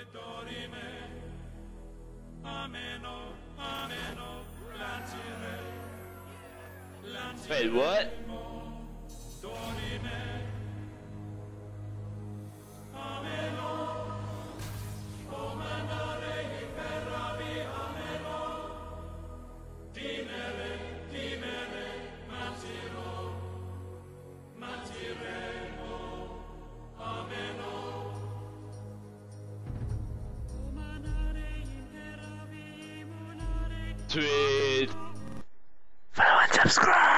Benedori me, ameno, ameno, lancire. Wait, what? Tweet, follow and subscribe.